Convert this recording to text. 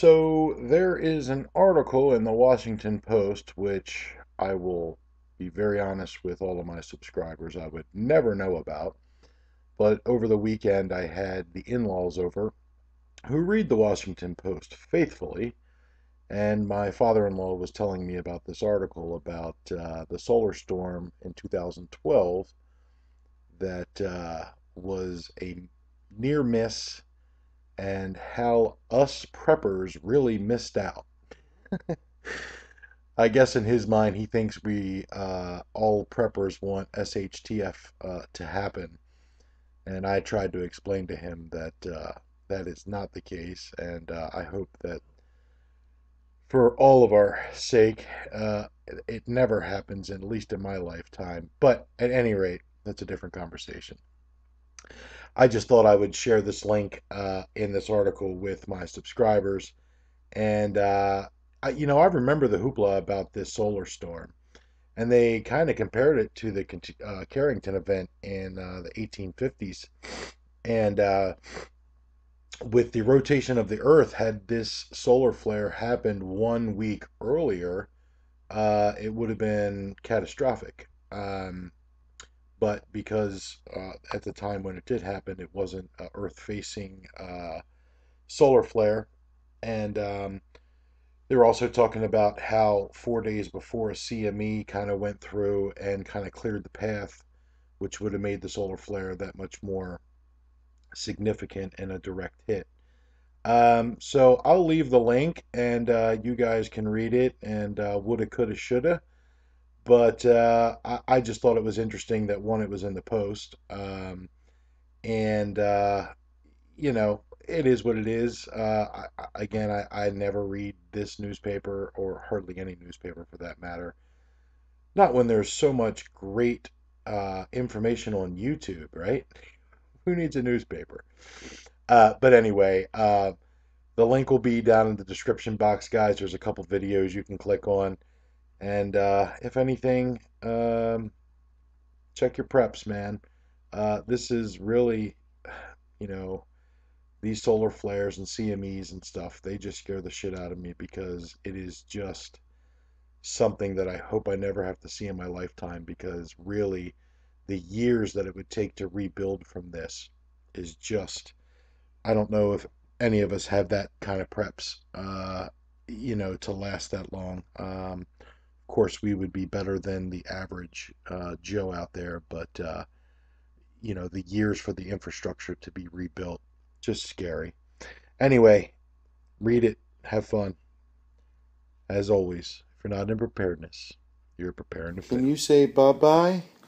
So there is an article in the Washington Post, which I will be very honest with all of my subscribers, I would never know about. But over the weekend, I had the in-laws over who read the Washington Post faithfully. And my father-in-law was telling me about this article about the solar storm in 2012 that was a near miss, and how us preppers really missed out. I guess in his mind he thinks we all preppers want SHTF to happen, and I tried to explain to him that that is not the case, and I hope that for all of our sake it never happens, at least in my lifetime. But at any rate, that's a different conversation. I just thought I would share this link in this article with my subscribers. And, I remember the hoopla about this solar storm. And they kind of compared it to the Carrington event in the 1850s. And with the rotation of the Earth, had this solar flare happened 1 week earlier, it would have been catastrophic. But because at the time when it did happen, it wasn't an Earth-facing solar flare. And they were also talking about how 4 days before a CME kind of went through and kind of cleared the path, which would have made the solar flare that much more significant and a direct hit. So I'll leave the link, and you guys can read it, and woulda, coulda, shoulda. But I just thought it was interesting that, one, it was in the Post, and it is what it is. I never read this newspaper, or hardly any newspaper for that matter, not when there's so much great information on YouTube, right? Who needs a newspaper? But anyway, the link will be down in the description box, guys. There's a couple videos you can click on. And if anything, check your preps, man. This is really, these solar flares and CMEs and stuff, they just scare the shit out of me, because it is just something that I hope I never have to see in my lifetime, because really the years that it would take to rebuild from this is just, I don't know if any of us have that kind of preps, to last that long. Course we would be better than the average Joe out there, but the years for the infrastructure to be rebuilt, just scary. Anyway, read it, have fun. As always, if you're not in preparedness, you're preparing to fail. When you say bye-bye,